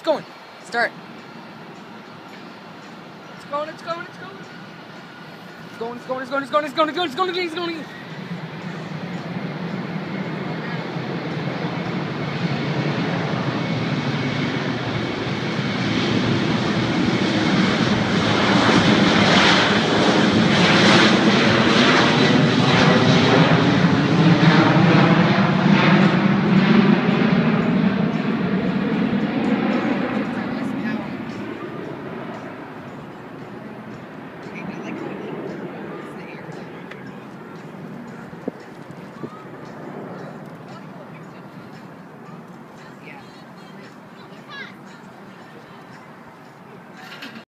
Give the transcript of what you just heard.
It's going. Start. It's going, it's going, it's going. It's going, it's going, it's going, it's going, it's going, it's going, it's going, it's going, it's going.